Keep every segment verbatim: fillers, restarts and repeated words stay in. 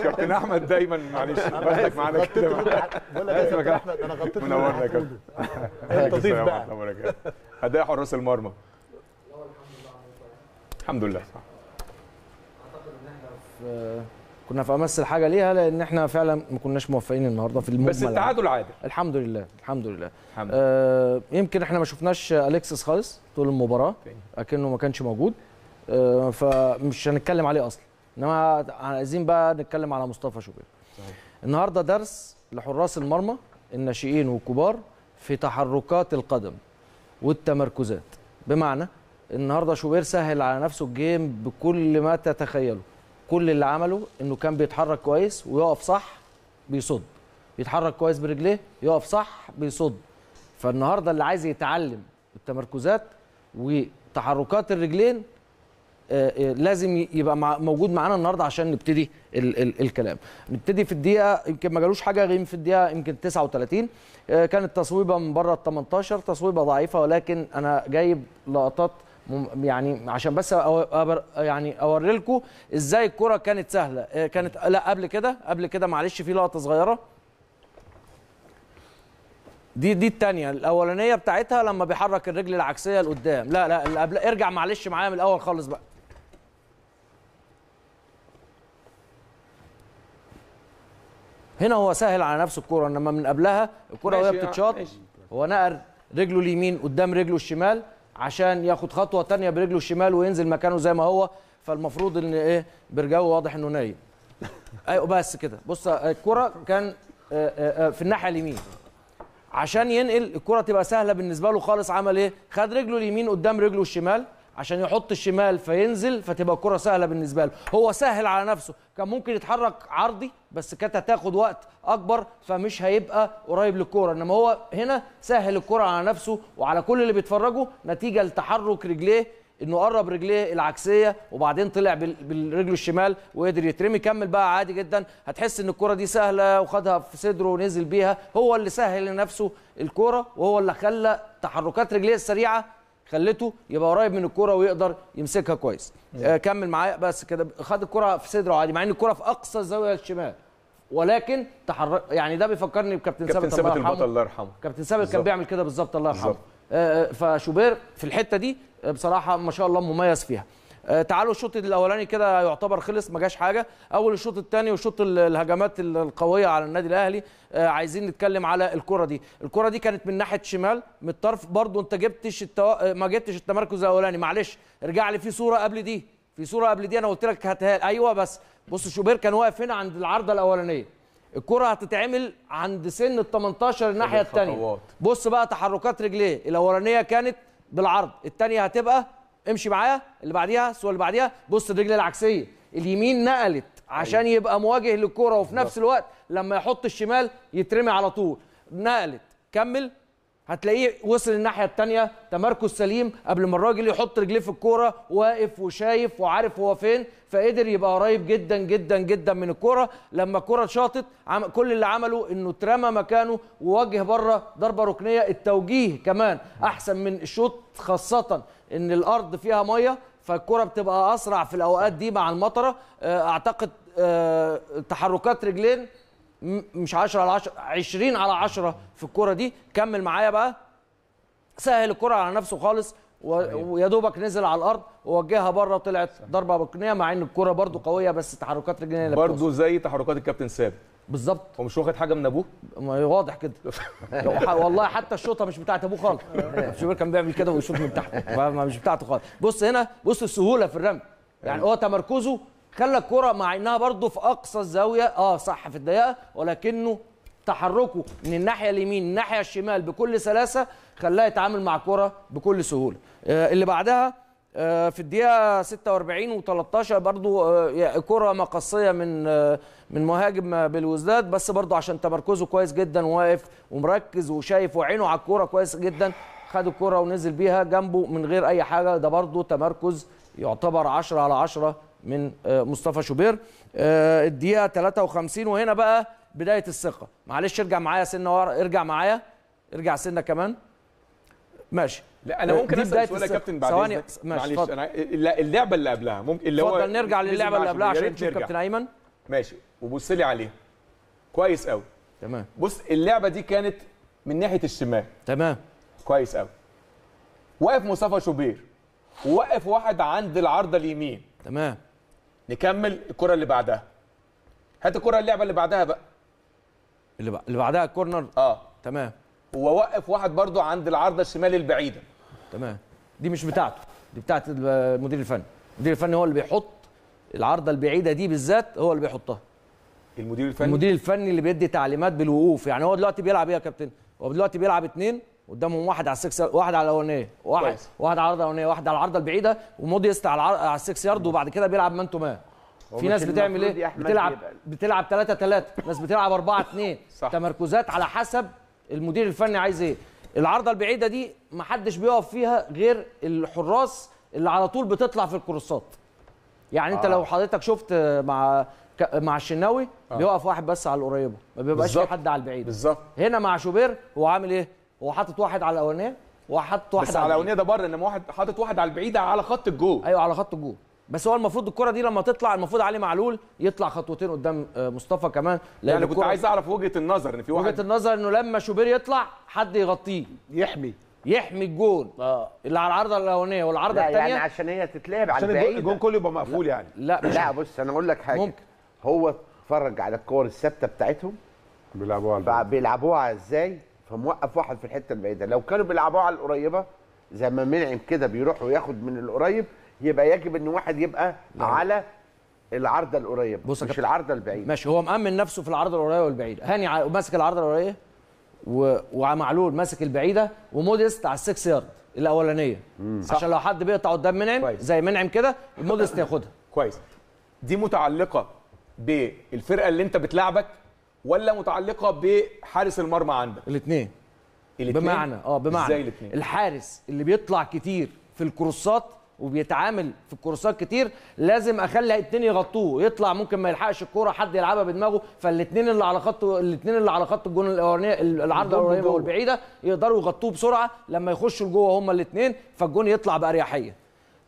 كابتن احمد دايما معلش بسلك معانا كده. بقول لك يا كابتن احمد انا غطيت منورنا يا كابتن. انت ضيف بقى. اداء حراس المرمى. الحمد لله. اعتقد ان احنا كنا في امس الحاجه ليها لان احنا فعلا ما كناش موفقين النهارده في المجمل. بس التعادل عادل. الحمد لله الحمد لله. الحمد لله. آه يمكن احنا ما شفناش اليكسس خالص طول المباراه اكنه ما كانش موجود. آه فمش هنتكلم عليه اصلا. انما عايزين بقى نتكلم على مصطفى شوبير. النهارده درس لحراس المرمى الناشئين والكبار في تحركات القدم والتمركزات. بمعنى النهارده شوبير سهل على نفسه الجيم بكل ما تتخيله. كل اللي عمله انه كان بيتحرك كويس ويقف صح بيصد، بيتحرك كويس برجليه يقف صح بيصد. فالنهارده اللي عايز يتعلم التمركزات وتحركات الرجلين لازم يبقى موجود معانا النهارده عشان نبتدي ال ال الكلام. نبتدي في الدقيقه يمكن ما جالوش حاجه غير في الدقيقه يمكن تسعة وثلاثين. كانت تصويبه من بره ال تمنتاشر، تصويبه ضعيفه، ولكن انا جايب لقطات يعني عشان بس أو يعني اوري لكم ازاي الكره كانت سهله. كانت لا قبل كده قبل كده معلش في لقطه صغيره. دي دي الثانيه، الاولانيه بتاعتها لما بيحرك الرجل العكسيه لقدام. لا لا اللي قبل، ارجع معلش معايا من الاول خالص بقى. هنا هو سهل على نفسه الكره، انما من قبلها الكره وهي بتتشاط هو نقل رجله اليمين قدام رجله الشمال عشان ياخد خطوه ثانيه برجله الشمال وينزل مكانه زي ما هو. فالمفروض ان ايه برجو واضح انه نايم. ايوه بس كده. بص الكره كان في الناحيه اليمين عشان ينقل الكره تبقى سهله بالنسبه له خالص. عمل ايه؟ خد رجله اليمين قدام رجله الشمال عشان يحط الشمال فينزل، فتبقى الكره سهله بالنسبه له. هو سهل على نفسه، كان ممكن يتحرك عرضي بس كانت هتاخد وقت اكبر فمش هيبقى قريب للكوره، انما هو هنا سهل الكره على نفسه وعلى كل اللي بيتفرجوا نتيجه لتحرك رجليه، انه قرب رجليه العكسيه وبعدين طلع بالرجل الشمال وقدر يترمي. كمل بقى عادي جدا، هتحس ان الكره دي سهله وخدها في صدره ونزل بيها. هو اللي سهل لنفسه الكره وهو اللي خلى تحركات رجليه السريعه خلته يبقى قريب من الكرة ويقدر يمسكها كويس. آه كمل معايا بس كده. خد الكرة في صدره عادي مع ان الكرة في اقصى الزاوية الشمال، ولكن تحرك. يعني ده بيفكرني بكابتن ثابت الله يرحمه. الله يرحمه كابتن ثابت كان بيعمل كده بالظبط الله يرحمه. آه فشوبير في الحتة دي بصراحة ما شاء الله مميز فيها. آه تعالوا الشوط الاولاني كده يعتبر خلص ما جاش حاجة. اول الشوط الثاني وشوط الهجمات القوية على النادي الاهلي. آه عايزين نتكلم على الكره دي، الكره دي كانت من ناحيه شمال من الطرف برضو. انت جبتش التو... ما جبتش التمركز الاولاني. معلش ارجع لي في صوره قبل دي، في صوره قبل دي انا قلت لك هاتها. ايوه بس بص شوبير كان واقف هنا عند العارضه الاولانيه، الكره هتتعمل عند سن ال تمنتاشر الناحيه الثانيه. بص بقى تحركات رجليه، الاولانيه كانت بالعرض، الثانيه هتبقى امشي معايا اللي بعديها الصوره اللي بعديها. بص الرجل العكسيه اليمين نقلت عشان يبقى مواجه للكرة، وفي نفس الوقت لما يحط الشمال يترمي على طول. نقلت كمل هتلاقيه وصل الناحية التانية. تمركز سليم قبل ما الراجل يحط رجليه في الكرة، واقف وشايف وعارف هو فين، فقدر يبقى قريب جدا جدا جدا من الكرة. لما الكرة اتشاطت كل اللي عمله انه اترمى مكانه ووجه بره ضربة ركنية. التوجيه كمان احسن من الشوط، خاصة ان الارض فيها مية فالكرة بتبقى أسرع في الأوقات دي مع المطرة. أعتقد أه تحركات رجلين مش عشرة على عشرة، عشرين على عشرة في الكرة دي. كمل معايا بقى. سهل الكرة على نفسه خالص ويا دوبك نزل على الأرض ووجهها بره وطلعت ضربة ركنية، مع إن الكرة برضو قوية بس تحركات رجلين اللي بتوصل برضو زي تحركات الكابتن ثابت بالظبط. هو مش واخد حاجه من ابوه واضح كده. والله حتى الشوطه مش بتاعت ابوه خالص. شوبير كان بيعمل كده ويشوط من تحت، مش بتاعته خالص. بص هنا، بص السهوله في الرمي. يعني هو تمركزه خلى الكره مع انها برده في اقصى الزاويه اه صح في الدقيقه، ولكنه تحركه من الناحيه اليمين الناحيه الشمال بكل سلاسه خلاه يتعامل مع الكره بكل سهوله. آه اللي بعدها في الدقيقة ستة وأربعين وتلتاشر برضو كرة مقصية من من مهاجم بلوزداد، بس برضو عشان تمركزه كويس جدا واقف ومركز وشايف وعينه على الكرة كويس جدا، خد الكرة ونزل بيها جنبه من غير أي حاجة. ده برضو تمركز يعتبر عشرة على عشرة من مصطفى شوبير. الدقيقة تلاتة وخمسين وهنا بقى بداية الثقة. معلش ارجع معايا سنة ورا، ارجع معايا ارجع سنة كمان ماشي. لا انا ممكن اسال سؤال يا كابتن بعد معلش. انا اللعبه اللي قبلها ممكن اللي هو نرجع للعبه اللي قبلها عشان نشوف كابتن ايمن. ماشي وبص لي عليها كويس قوي. تمام. بص اللعبه دي كانت من ناحيه الشمال. تمام. كويس قوي. واقف مصطفى شوبير ووقف واحد عند العارضه اليمين. تمام. نكمل الكره اللي بعدها. هات الكره اللعبه اللي بعدها بقى. اللي اللي بعدها الكورنر. اه تمام. هو وقف واحد برضو عند العارضه الشمال البعيده. تمام. دي مش بتاعته، دي بتاعت المدير الفني. المدير الفني هو اللي بيحط العارضه البعيده دي بالذات، هو اللي بيحطها. المدير الفني المدير الفني اللي بيدي تعليمات بالوقوف. يعني هو دلوقتي بيلعب ايه يا كابتن؟ هو دلوقتي بيلعب اثنين قدامهم، واحد على السكس، واحد على الاولانيه، واحد واحد على العارضه الاولانيه، واحد على العارضه البعيده، وموديست على على السكس يارد. وبعد كده بيلعب مان تو مان. في ناس بتعمل ايه؟ بتلعب بتلعب ثلاثة ثلاثة، ناس بتلعب أربعة اثنين، تمركزات على حسب المدير الفني عايز ايه. العارضه البعيده دي ما حدش بيقف فيها غير الحراس اللي على طول بتطلع في الكروسات. يعني آه. انت لو حضرتك شفت مع مع الشناوي آه. بيوقف واحد بس على القريبه، ما بيبقاش في حد على البعيد. بالظبط. هنا مع شوبير هو عامل ايه؟ هو حاطط واحد على الاولانيه وحاطط واحد بس على الاولانيه ده بره، انما واحد حاطط واحد على البعيده على خط الجول. ايوه على خط الجول. بس هو المفروض الكره دي لما تطلع المفروض علي معلول يطلع خطوتين قدام مصطفى كمان. يعني كنت عايز اعرف وجهه النظر ان في واحد، وجهه النظر انه لما شوبير يطلع حد يغطيه، يحمي يحمي الجون اه اللي على العارضه الاولانيه والعارضه الثانيه. يعني عشان هي تتلعب على البعيد، عشان الجون كله يبقى مقفول. لا. يعني لا مش لا بص انا اقول لك حاجه، ممكن هو اتفرج على الكور الثابته بتاعتهم بيلعبوها بيلعبوها ازاي، فموقف واحد في الحته البعيده. لو كانوا بيلعبوها على القريبه زي ما منعم كده بيروح وياخد من القريب، يبقى يجب ان واحد يبقى لا. على العارضه القريبه مش كبت... العارضه البعيده. ماشي. هو مأمن نفسه في العارضه القريبه والبعيده. هاني ماسك العارضه القريبه و... ومعلول ماسك البعيده، وموديست على السكس يارد الاولانيه. مم. عشان لو حد بيقطع قدام منعم زي منعم كده موديست ياخدها. كويس. دي متعلقه بالفرقه اللي انت بتلعبك ولا متعلقه بحارس المرمى عندك؟ الاثنين. بمعنى اه بمعنى ازاي الاثنين؟ الحارس اللي بيطلع كتير في الكروسات وبيتعامل في الكورسات كتير لازم اخلي اتنين يغطوه، يطلع ممكن ما يلحقش الكوره، حد يلعبها بدماغه، فالاثنين اللي على خط الاثنين اللي على خط الجون الاولانيه العارضه القريبه والبعيده يقدروا يغطوه بسرعه لما يخشوا لجوه هما الاثنين، فالجون يطلع باريحيه.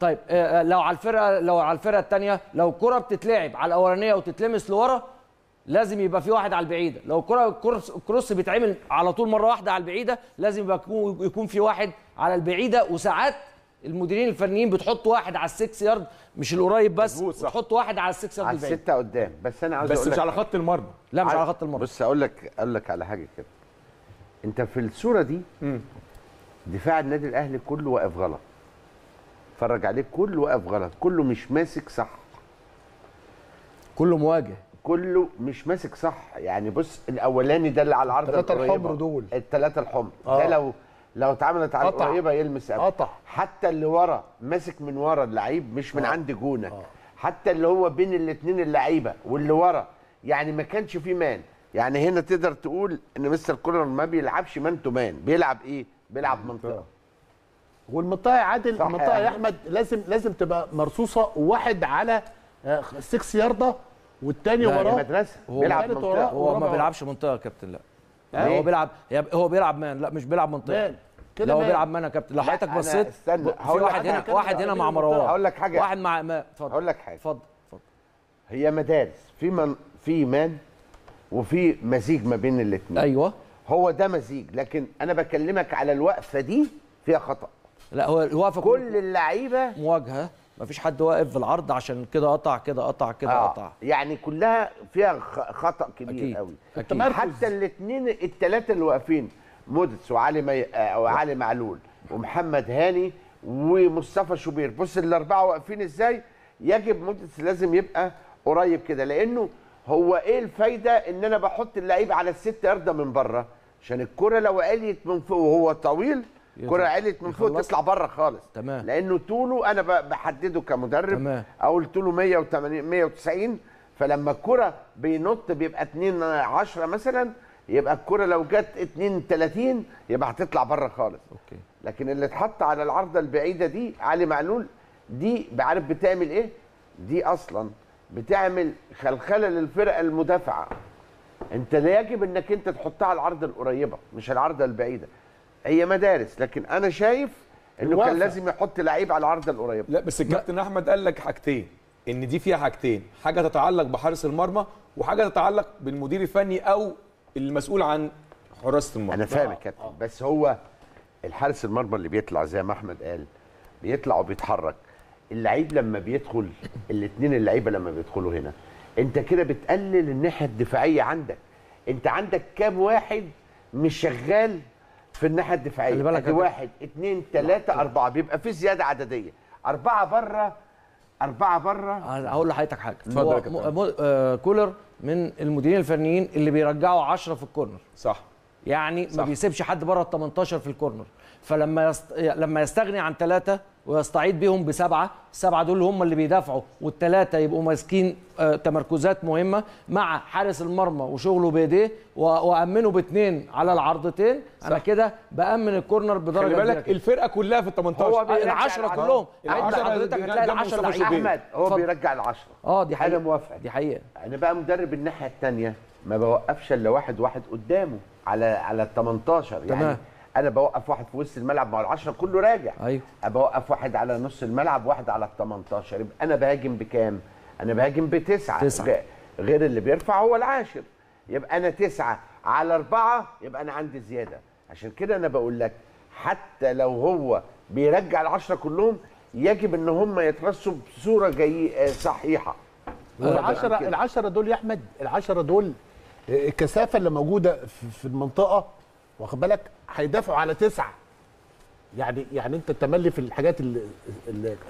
طيب لو على الفرقه لو على الفرقه الثانيه، لو الكوره بتتلعب على الاولانيه وتتلمس لورا لازم يبقى في واحد على البعيده. لو الكره الكروس بيتعمل على طول مره واحده على البعيده لازم يبقى يكون في واحد على البعيده. وساعات المديرين الفنيين بتحط واحد على السكس يارد مش القريب بس، بتحط واحد على السكس يارد البعيد على السته قدام. بس انا عاوز بس مش على خط المرمى. لا مش على خط المرمى. بص اقول لك اقول لك على حاجه كده، انت في الصوره دي مم. دفاع النادي الاهلي كله واقف غلط، اتفرج عليه كله واقف غلط، كله مش ماسك صح، كله مواجه، كله مش ماسك صح. يعني بص الاولاني ده اللي على العرض الثلاثه الحمر دول، الثلاثه الحمر آه. ده لو لو اتعملت على القريبه يلمس قبل. قطع. حتى اللي ورا ماسك من ورا اللعيب مش من أوه. عند جونك. أوه. حتى اللي هو بين الاثنين اللعيبه واللي ورا، يعني ما كانش في مان. يعني هنا تقدر تقول ان مستر كولر ما بيلعبش مان تو مان، بيلعب ايه؟ بيلعب منطقه. والمنطقه يا عادل، المنطقه يا احمد لازم لازم تبقى مرصوصه، واحد على ستة يارده والثاني وراه. المدرسه بيلعب منطقه. هو ما بيلعبش منطقه يا كابتن. لا يعني هو بيلعب هو بيلعب مان، لا مش بيلعب منطقه كده. هو بيلعب مان يا كابتن. لو حضرتك بصيت في واحد هنا واحد هنا مع مروان. هقول لك حاجه، واحد مع ما اتفضل. هقول لك حاجه، اتفضل اتفضل. هي مدارس، في من في مان وفي مزيج ما بين الاثنين. ايوه هو ده مزيج، لكن انا بكلمك على الوقفه دي فيها خطا. لا هو الوقفه كل اللعيبه مواجهه، مفيش حد واقف في العرض، عشان كده قطع كده قطع كده آه. قطع، يعني كلها فيها خطأ كبير قوي. حتى الاثنين الثلاثه اللي واقفين موديتس وعلي مي... وعلي معلول ومحمد هاني ومصطفى شوبير، بص الاربعه واقفين ازاي. يجب موديتس لازم يبقى قريب كده، لانه هو ايه الفايده ان انا بحط اللعيب على الست يارده من بره؟ عشان الكره لو عليت من فوق وهو طويل، كرة علت من فوق تطلع بره خالص. تمام. لانه طوله انا بحدده كمدرب. تمام. اقول طوله مية وتمانين مية وتسعين، فلما الكرة بينط بيبقى اتنين عشرة مثلا، يبقى الكرة لو جت اتنين تلاتين يبقى هتطلع بره خالص. اوكي. لكن اللي اتحط على العرضه البعيده دي علي معلول، دي عارف بتعمل ايه؟ دي اصلا بتعمل خلخله للفرقه المدافعه. انت يجب انك انت تحطها على العرضه القريبه مش العرضه البعيده. هي مدارس، لكن انا شايف انه الوقفة. كان لازم يحط لعيب على العارضه القريبه. لا بس الكابتن احمد قال لك حاجتين، ان دي فيها حاجتين، حاجه تتعلق بحارس المرمى وحاجه تتعلق بالمدير الفني او المسؤول عن حراسه المرمى. انا فاهم يا كابتن، آه. بس هو الحارس المرمى اللي بيطلع زي ما احمد قال بيطلع وبيتحرك، اللعيب لما بيدخل، الاثنين اللعيبه لما بيدخلوا هنا انت كده بتقلل الناحيه الدفاعيه عندك. انت عندك كام واحد مش شغال في الناحيه الدفاعيه؟ ادي واحد اثنين ثلاثه اربعه، بيبقى في زياده عدديه، اربعه بره اربعه بره. هقول لحضرتك حاجه، اتفضل يا كابتن. كولر من المديرين الفنيين اللي بيرجعوا عشرة في الكورنر، صح؟ يعني صح. ما بيسيبش حد بره ال تمنتاشر في الكورنر، فلما يست... لما يستغني عن ثلاثه ويستعيد بيهم بسبعه، السبعه دول هم اللي بيدافعوا، والثلاثه يبقوا ماسكين تمركزات مهمه مع حارس المرمى وشغله بايديه، وامنوا باثنين على العرضتين، انا كده بامن الكورنر بدرجه كبيره. خلي بالك الفرقه كلها في ال تمنتاشر، العشرة كلهم، عد حضرتك هتلاقي العشرة لعيبه. احمد هو بيرجع العشرة، اه دي حاجه موافقه، دي حقيقه. انا بقى مدرب الناحيه الثانيه ما بوقفش الا واحد واحد قدامه على على ال تمنتاشر، يعني انا بوقف واحد في وسط الملعب مع العشرة كله راجع، ايوه بوقف واحد على نص الملعب واحد على ال تمنتاشر، يبقى انا بهاجم بكام؟ انا بهاجم بتسعه، تسعه غير اللي بيرفع هو العاشر، يبقى انا تسعه على اربعه، يبقى انا عندي زياده. عشان كده انا بقول لك حتى لو هو بيرجع العشرة كلهم يجب ان هم يترسوا بصوره جاي صحيحه. والعشرة العشرة دول يا احمد، العشرة دول الكثافه اللي موجوده في المنطقه واخد بالك هيدافعوا على تسعه، يعني يعني انت التملي في الحاجات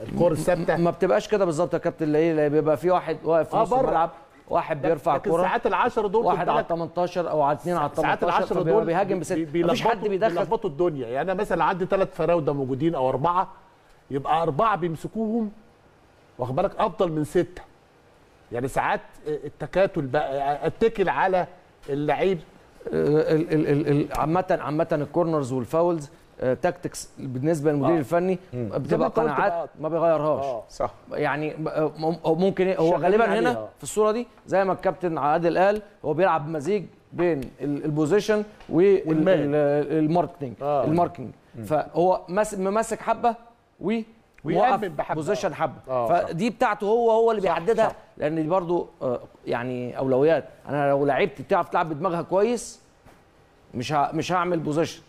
الكور الثابته ما بتبقاش كده بالظبط يا كابتن. ايه بيبقى في واحد واقف في نص الملعب، واحد بيرفع كوره، ساعات العشرة دول واحد على تمنتاشر او على اتنين على تمنتاشر دول بيهاجم بس مفيش حد بيدخل، بيلخبطوا الدنيا. يعني انا مثلا عندي ثلاث فراوده موجودين او اربعه، يبقى اربعه بيمسكوهم واخد بالك افضل من سته. يعني ساعات التكاتل بقى، اتكل على اللعيب. عامة عامة الكورنرز والفاولز تاكتكس بالنسبة للمدير آه. الفني بتبقى قناعات ما بيغيرهاش، آه. صح. يعني ممكن هو غالبا هنا آه. في الصورة دي زي ما الكابتن عادل قال هو بيلعب مزيج بين البوزيشن والماركتنج، آه. الماركتنج فهو ممسك حبة و ويقف بوزيشن حبه، آه فدي بتاعته هو هو اللي بيحددها، صح صح. لان دي برضو يعني اولويات. انا لو لعبت بتعرف تلعب بدماغها كويس مش مش هعمل بوزيشن،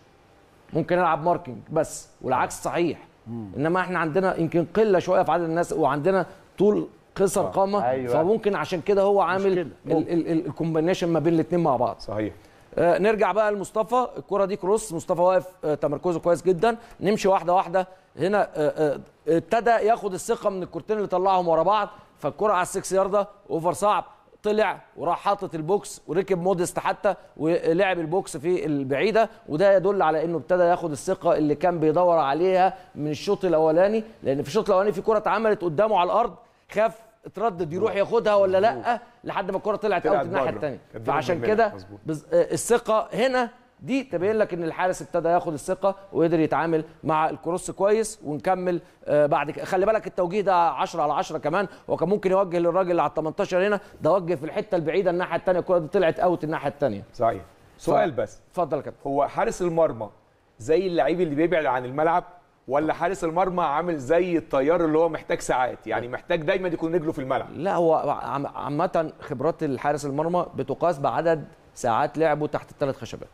ممكن العب ماركينج بس، والعكس صحيح. مم. انما احنا عندنا يمكن قله شويه في عدد الناس، وعندنا طول قصر آه. قامه، أيوة. فممكن عشان كده هو عامل الكومبينيشن ما بين الاثنين مع بعض، صحيح. آه نرجع بقى لمصطفى، الكره دي كروس، مصطفى واقف آه تمركزه كويس جدا. نمشي واحده واحده هنا، آه آه ابتدى ياخد الثقه من الكورتين اللي طلعهم ورا بعض، فالكره على السكس يارده اوفر صعب، طلع وراح حاطط البوكس وركب موديست حتى ولعب البوكس في البعيده، وده يدل على انه ابتدى ياخد الثقه اللي كان بيدور عليها من الشوط الاولاني، لان في الشوط الاولاني في كره اتعملت قدامه على الارض خاف اتردد يروح ياخدها ولا لا لحد ما الكره طلعت اوت الناحيه الثانيه، فعشان كده الثقه هنا دي تبين لك ان الحارس ابتدى ياخد الثقه وقدر يتعامل مع الكروس كويس. ونكمل بعد كده، خلي بالك التوجيه ده عشرة على عشرة كمان، وكان ممكن يوجه للراجل اللي على تمنتاشر هنا، ده وجه في الحته البعيده الناحيه الثانيه، الكره دي طلعت اوت الناحيه الثانيه، صحيح. سؤال ف... بس اتفضل يا كابتن، هو حارس المرمى زي اللعيب اللي بيبعد عن الملعب، ولا حارس المرمى عامل زي الطيار اللي هو محتاج ساعات، يعني محتاج دايما يكون رجله في الملعب؟ لا، هو عامه خبرات الحارس المرمى بتقاس بعدد ساعات لعبه تحت الثلاث خشبات.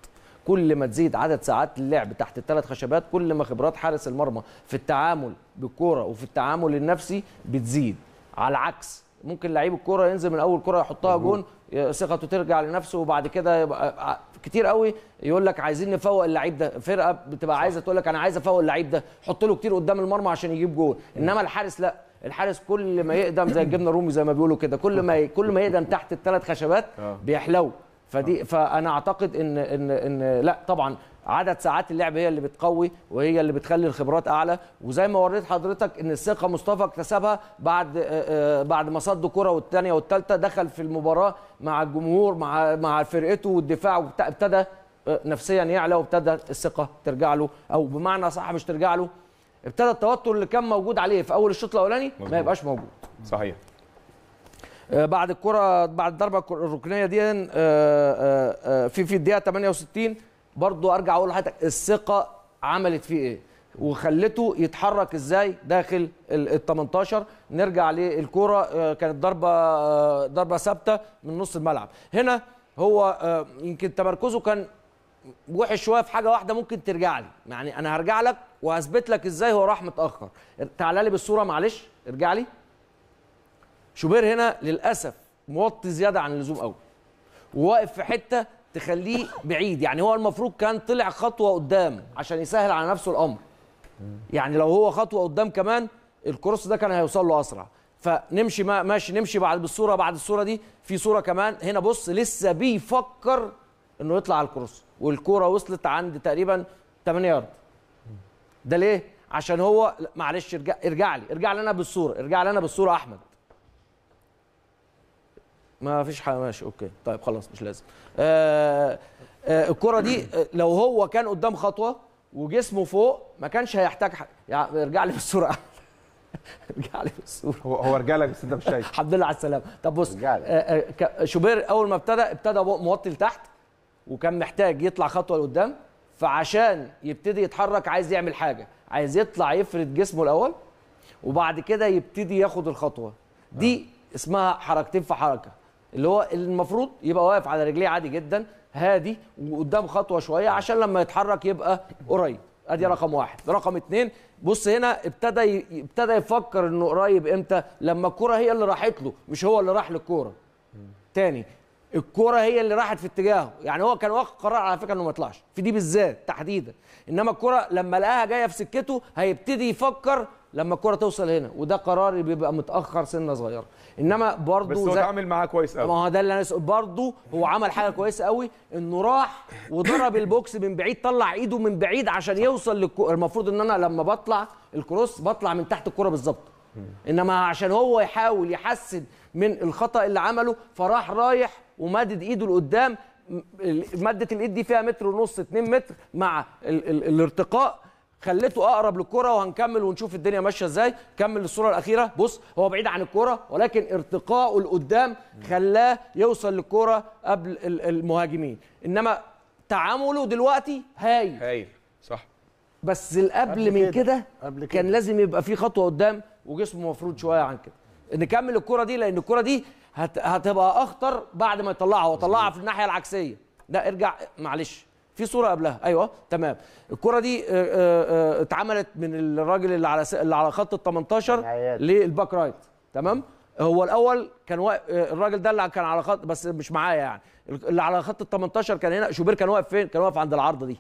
كل ما تزيد عدد ساعات اللعب تحت الثلاث خشبات، كل ما خبرات حارس المرمى في التعامل بالكوره وفي التعامل النفسي بتزيد. على العكس ممكن لعيب الكوره ينزل من اول كوره يحطها جون ثقته ترجع لنفسه، وبعد كده يبقى كتير قوي يقول لك عايزين نفوق اللعيب ده، فرقه بتبقى صح. عايزه تقول لك انا عايز افوق اللعيب ده، حط له كتير قدام المرمى عشان يجيب جول. انما الحارس لا، الحارس كل ما يقدم زي الجبنه الرومي زي ما بيقولوا كده، كل ما كل ما يقدم تحت الثلاث خشبات بيحلو. فدي فانا اعتقد ان ان ان لا طبعا عدد ساعات اللعب هي اللي بتقوي وهي اللي بتخلي الخبرات اعلى، وزي ما وريت حضرتك ان الثقه مصطفى اكتسبها بعد بعد ما صد كره والثانيه والثالثه، دخل في المباراه مع الجمهور مع مع فرقته والدفاع، وابتدى نفسيا يعلى، وابتدى الثقه ترجع له، او بمعنى صح مش ترجع له، ابتدى التوتر اللي كان موجود عليه في اول الشوط الاولاني ما يبقاش موجود، صحيح. بعد الكره بعد الضربه الركنيه دي في في الدقيقه تمنية وستين برضو ارجع اقول لحضرتك الثقه عملت فيه ايه، وخلته يتحرك ازاي داخل ال تمنتاشر. نرجع للكوره، كانت ضربه ضربه ثابته من نص الملعب. هنا هو يمكن تمركزه كان وحش شويه في حاجه واحده، ممكن ترجع لي، يعني انا هرجع لك وهثبت لك ازاي هو راح متاخر. تعالى لي بالصوره معلش، ارجع لي. شوبير هنا للاسف موطي زياده عن اللزوم قوي، وواقف في حته تخليه بعيد، يعني هو المفروض كان طلع خطوه قدام عشان يسهل على نفسه الامر. يعني لو هو خطوه قدام كمان الكروس ده كان هيوصل له اسرع. فنمشي ما ماشي نمشي بعد بالصوره، بعد الصوره دي في صوره كمان هنا، بص لسه بيفكر انه يطلع على الكروس والكوره وصلت عند تقريبا تمانية يارد. ده ليه؟ عشان هو معلش ارجع ارجع لي ارجع لي انا بالصوره، ارجع لي انا بالصوره احمد. ما فيش حاجه ماشي اوكي طيب خلاص مش لازم. آه آه الكوره دي لو هو كان قدام خطوه وجسمه فوق ما كانش هيحتاج حاجه. يعني ارجع لي بالصوره ارجع لي بالصوره. هو هو رجع لك بس انت مش شايف. الحمد لله على السلامه. طب بص آه آه شوبير اول ما ابتدى ابتدى موطي لتحت وكان محتاج يطلع خطوه لقدام، فعشان يبتدي يتحرك عايز يعمل حاجه، عايز يطلع يفرد جسمه الاول وبعد كده يبتدي ياخد الخطوه دي. آه. اسمها حركتين في حركه، اللي هو المفروض يبقى واقف على رجليه عادي جدا هادي وقدام خطوه شويه عشان لما يتحرك يبقى قريب. ادي رقم واحد. رقم اتنين بص هنا ابتدى ابتدى يفكر انه قريب امتى؟ لما الكوره هي اللي راحت له، مش هو اللي راح للكوره. تاني الكوره هي اللي راحت في اتجاهه، يعني هو كان واخد قرار على فكره انه ما يطلعش في دي بالذات تحديدا، انما الكوره لما لقاها جايه في سكته هيبتدي يفكر لما الكوره توصل هنا، وده قراري بيبقى متاخر سنه صغيره. انما برضه بس هو اتعامل معاه كويس قوي. ما هو ده اللي انا برضه هو عمل حاجه كويسه قوي، انه راح وضرب البوكس من بعيد، طلع ايده من بعيد عشان يوصل للكوره. المفروض ان انا لما بطلع الكروس بطلع من تحت الكوره بالظبط، انما عشان هو يحاول يحسن من الخطا اللي عمله فراح رايح ومدد ايده لقدام. مدت الايد دي فيها متر ونص اتنين متر مع ال ال الارتقاء، خليته اقرب للكره. وهنكمل ونشوف الدنيا ماشيه ازاي. كمل الصوره الاخيره، بص هو بعيد عن الكره ولكن ارتقائه لقدام خلاه يوصل للكره قبل المهاجمين، انما تعامله دلوقتي هايل هايل صح، بس القبل من كده كان لازم يبقى في خطوه قدام وجسمه مفروض شويه عن كده. نكمل الكره دي لان الكره دي هتبقى اخطر بعد ما يطلعها، هو طلعها في الناحيه العكسيه. لا ارجع معلش في صوره قبلها، ايوه تمام. الكره دي اتعملت من الراجل اللي على اللي على خط ال تمنتاشر للباك رايت، تمام. هو الاول كان واقف الراجل ده اللي كان على خط، بس مش معايا يعني، اللي على خط ال تمنتاشر كان هنا. شوبير كان واقف فين؟ كان واقف عند العارضه دي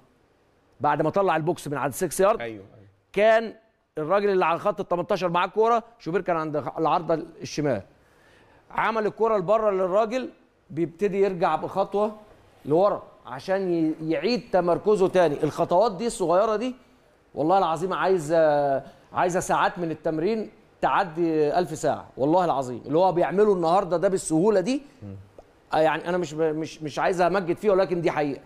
بعد ما طلع البوكس من عند ستة يارد. ايوه كان الراجل اللي على خط ال تمنتاشر معاه الكوره، شوبير كان عند العارضه الشمال، عمل الكوره لبره للراجل، بيبتدي يرجع بخطوه لورا عشان يعيد تمركزه تاني. الخطوات دي الصغيره دي والله العظيم عايزه عايزه ساعات من التمرين تعدي ألف ساعه والله العظيم. اللي هو بيعمله النهارده ده بالسهوله دي، يعني انا مش مش مش عايز امجد فيه ولكن دي حقيقه.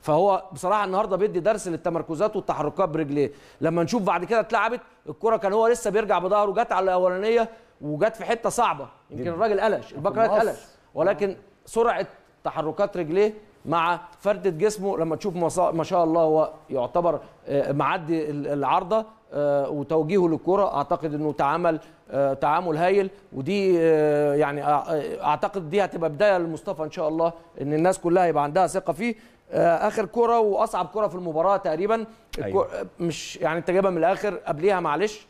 فهو بصراحه النهارده بيدي درس للتمركزات والتحركات برجليه. لما نشوف بعد كده اتلعبت الكره كان هو لسه بيرجع بظهره، جت على الاولانيه وجت في حته صعبه، يمكن الراجل قلش الباك رايت قلش، ولكن سرعه تحركات رجليه مع فردة جسمه لما تشوف ما شاء الله هو يعتبر معدي العارضة وتوجيهه للكرة. اعتقد انه تعامل تعامل هايل، ودي يعني اعتقد دي هتبقى بداية لمصطفى ان شاء الله، ان الناس كلها يبقى عندها ثقة فيه. اخر كرة واصعب كرة في المباراة تقريبا. أيوة. مش يعني انت جايبها من الاخر قبليها معلش.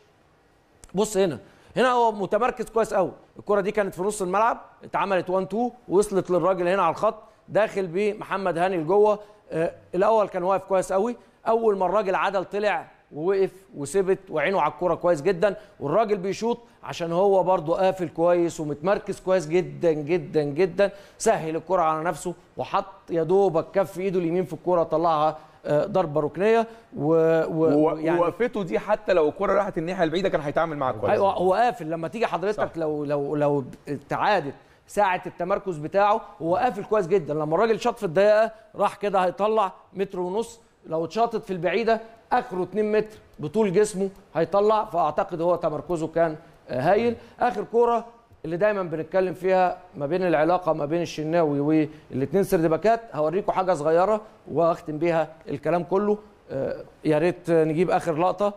بص هنا هنا هو متمركز كويس قوي، الكرة دي كانت في نص الملعب اتعملت واحد اتنين وصلت للراجل هنا على الخط داخل بمحمد هاني لجوه. آه الاول كان واقف كويس قوي، اول ما الراجل عدل طلع ووقف وثبت وعينه على الكوره كويس جدا، والراجل بيشوط عشان هو برضه قافل كويس ومتمركز كويس جدا جدا جدا. سهل الكوره على نفسه وحط يا دوبك كف ايده اليمين في الكوره طلعها آه ضربه ركنيه. ووقفته يعني دي حتى لو الكوره راحت الناحيه البعيده كان هيتعامل معاها كويس. ايوه هو قافل لما تيجي حضرتك صح. لو لو لو تعادت ساعة التمركز بتاعه هو قافل كويس جدا. لما الراجل شاط في الضيقه راح كده هيطلع متر ونص، لو اتشاطت في البعيده اخره اتنين متر بطول جسمه هيطلع. فاعتقد هو تمركزه كان هايل. اخر كوره اللي دايما بنتكلم فيها ما بين العلاقه ما بين الشناوي والاثنين سردباكات، هوريكم حاجه صغيره واختم بيها الكلام كله. يا ريت نجيب اخر لقطه.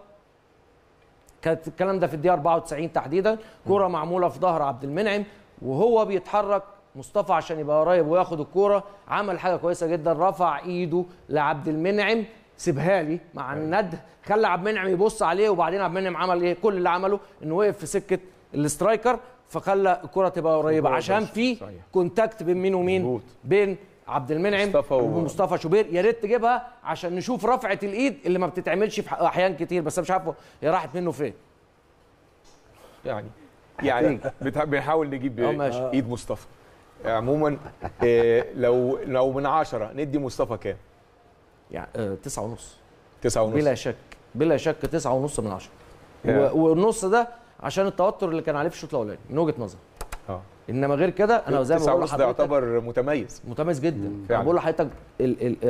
كانت الكلام ده في الدقيقه أربعة وتسعين تحديدا، كوره معموله في ظهر عبد المنعم وهو بيتحرك مصطفى عشان يبقى قريب وياخد الكوره، عمل حاجه كويسه جدا، رفع ايده لعبد المنعم سيبها لي مع النده، خلى عبد المنعم يبص عليه، وبعدين عبد المنعم عمل ايه؟ كل اللي عمله انه وقف في سكه الاسترايكر، فخلى الكوره تبقى قريبه عشان في كونتاكت بين مين ومين؟ بين عبد المنعم مصطفى ومصطفى شوبير. يا ريت تجيبها عشان نشوف رفعه الايد اللي ما بتتعملش في احيان كتير، بس انا مش عارفه هي راحت منه فين. يعني يعني بنحاول نجيب ايد مصطفى. عموما إيه لو لو من عشرة ندي مصطفى كام؟ يعني تسعة ونص. تسعة ونص بلا شك، بلا شك تسعة ونص من عشرة. والنص ده عشان التوتر اللي كان عليه في الشوط الاولاني من وجهه نظري. اه انما غير كده انا زي ما بقول لحضرتك يعتبر متميز، متميز جدا. انا بقول لحضرتك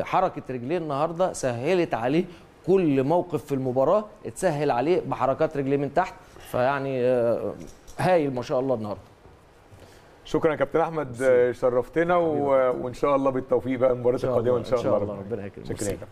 حركه رجليه النهارده سهلت عليه كل موقف في المباراه، اتسهل عليه بحركات رجليه من تحت، فيعني هايل ما شاء الله النهارده. شكرا يا كابتن احمد، شرفتنا، وان شاء الله بالتوفيق بقى المباراه القادمه ان شاء الله. ربنا يكرمك.